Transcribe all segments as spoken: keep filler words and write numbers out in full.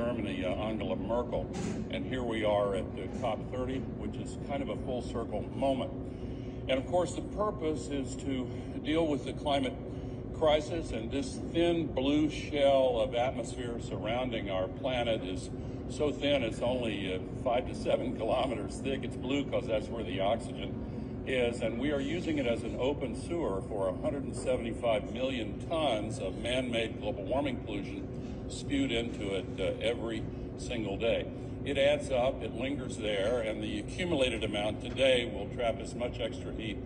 Germany, uh, Angela Merkel. And here we are at the COP thirty, which is kind of a full circle moment. And of course, the purpose is to deal with the climate crisis, and this thin blue shell of atmosphere surrounding our planet is so thin it's only uh, five to seven kilometers thick. It's blue because that's where the oxygen is, and we are using it as an open sewer for one hundred seventy-five million tons of man-made global warming pollution spewed into it uh, every single day. It adds up, it lingers there, and the accumulated amount today will trap as much extra heat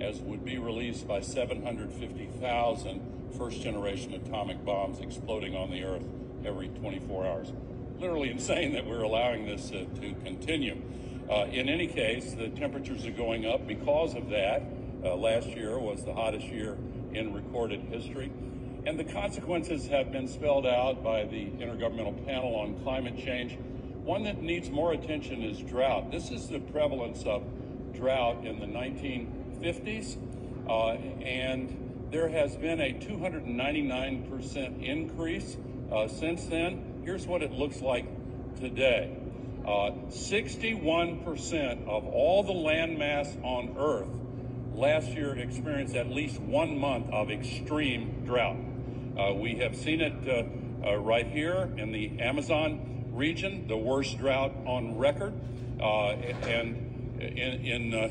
as would be released by seven hundred fifty thousand first-generation atomic bombs exploding on the Earth every twenty-four hours. Literally insane that we're allowing this uh, to continue. Uh, in any case, the temperatures are going up because of that. Uh, last year was the hottest year in recorded history. And the consequences have been spelled out by the Intergovernmental Panel on Climate Change. One that needs more attention is drought. This is the prevalence of drought in the nineteen fifties, uh, and there has been a two hundred ninety-nine percent increase uh, since then. Here's what it looks like today. Uh, sixty-one percent of all the land mass on Earth last year experienced at least one month of extreme drought. Uh, we have seen it uh, uh, right here in the Amazon region, the worst drought on record, uh, and in, in uh,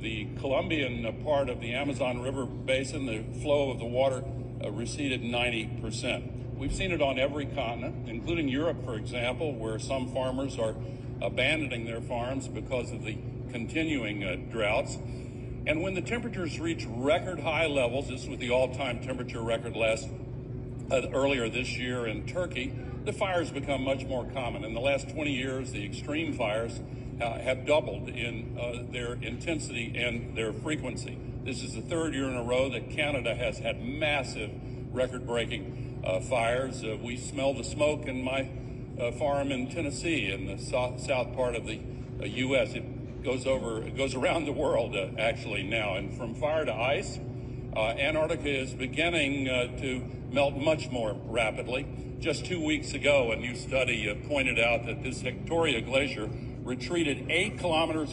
the Colombian part of the Amazon River basin, the flow of the water uh, receded ninety percent. We've seen it on every continent, including Europe, for example, where some farmers are abandoning their farms because of the continuing uh, droughts. And when the temperatures reach record high levels, this was the all-time temperature record last uh, earlier this year in Turkey, the fires become much more common. In the last twenty years, the extreme fires Uh, have doubled in uh, their intensity and their frequency. This is the third year in a row that Canada has had massive record-breaking uh, fires. Uh, we smell the smoke in my uh, farm in Tennessee, in the so south part of the uh, U S It goes over, it goes around the world uh, actually now. And from fire to ice, uh, Antarctica is beginning uh, to melt much more rapidly. Just two weeks ago, a new study uh, pointed out that this Victoria Glacier retreated eight kilometers